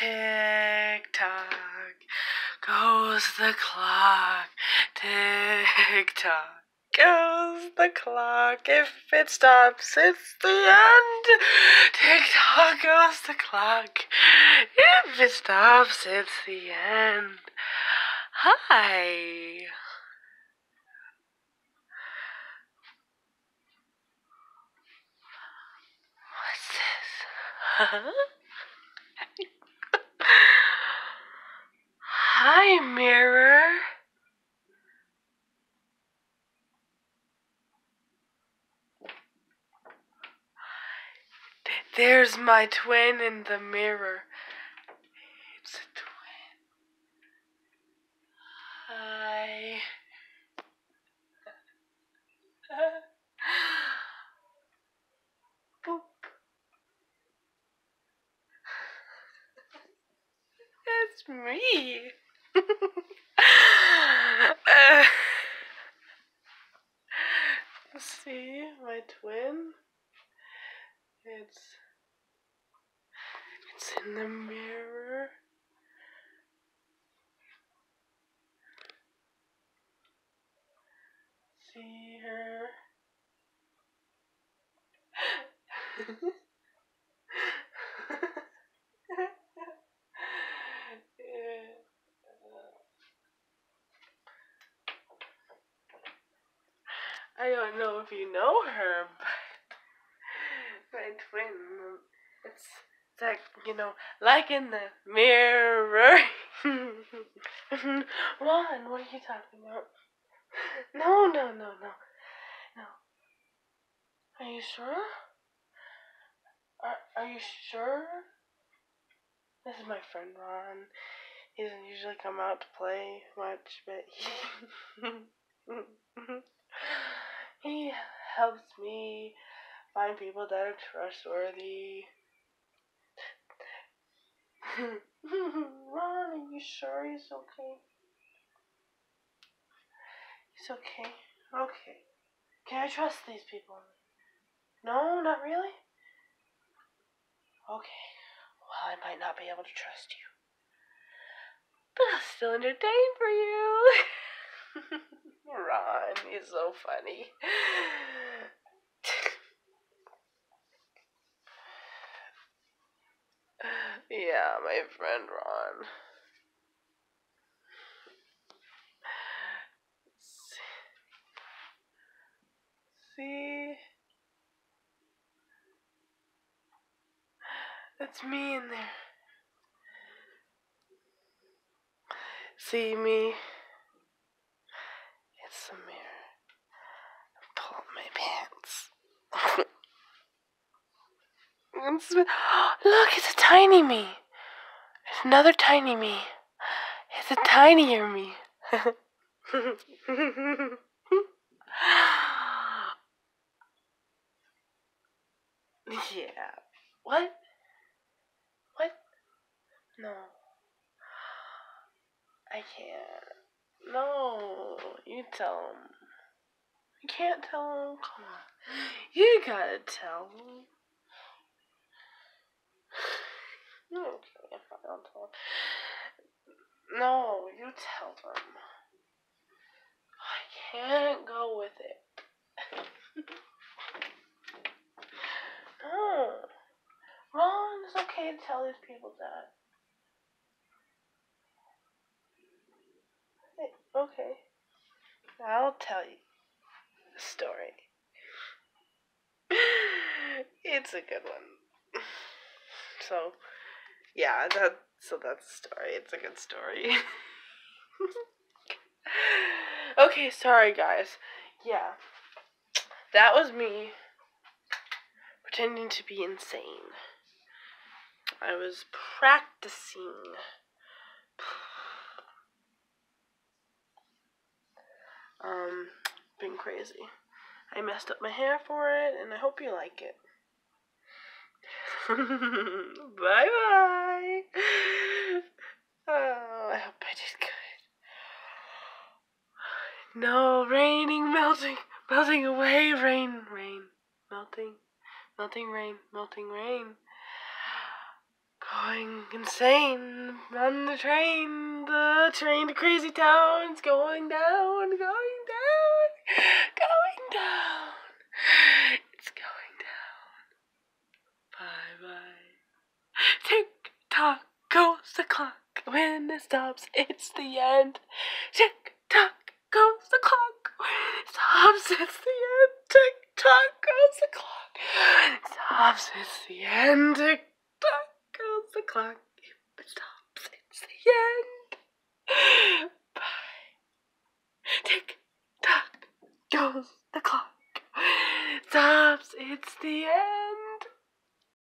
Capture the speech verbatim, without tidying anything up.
Tick tock goes the clock. Tick tock goes the clock. If it stops, it's the end. Tick tock goes the clock. If it stops, it's the end. Hi. What's this? Huh? Hi, mirror. There's my twin in the mirror. It's a twin. Hi. Boop. It's me. uh, see my twin? It's it's in the mirror. See her. I don't know if you know her, but my twin, it's, it's like, you know, like in the mirror. Juan, what are you talking about? No, no, no, no, no. Are you sure? Are, are you sure? This is my friend Ron. He doesn't usually come out to play much, but he... He helps me find people that are trustworthy. Ron, are you sure he's okay? He's okay. Okay. Can I trust these people? No, not really? Okay. Well, I might not be able to trust you. But I'll still entertain for you. Ron is so funny. Yeah, my friend Ron. See? That's me in there. See me? The mirror. I pulled my pants. It's, look, it's a tiny me. It's another tiny me. It's a tinier me. Yeah. What? What? No. I can't. No, you tell him. You can't tell him. Come on. You gotta tell him. Okay, if I don't tell him. No, you tell him. I can't go with it. No. Ron, it's okay to tell these people that. Okay, I'll tell you the story. It's a good one. So, yeah, that so that's the story. It's a good story. Okay, sorry guys. Yeah, that was me pretending to be insane. I was practicing. Um, been crazy. I messed up my hair for it, and I hope you like it. Bye-bye! Oh, I hope I did good. No, raining, melting, melting away, rain, rain, melting, melting rain, melting rain. going insane on the train. The train to Crazy Town is going down, going down, going down. It's going down. Bye bye. Tick tock goes the clock. When it stops, it's the end. Tick tock goes the clock. When it stops, it's the end. Tick tock goes the clock. When it stops, it's the end. Tick tock goes the clock. If it stops, it's the end. Bye. Tick tock goes the clock. When it stops, it's the end.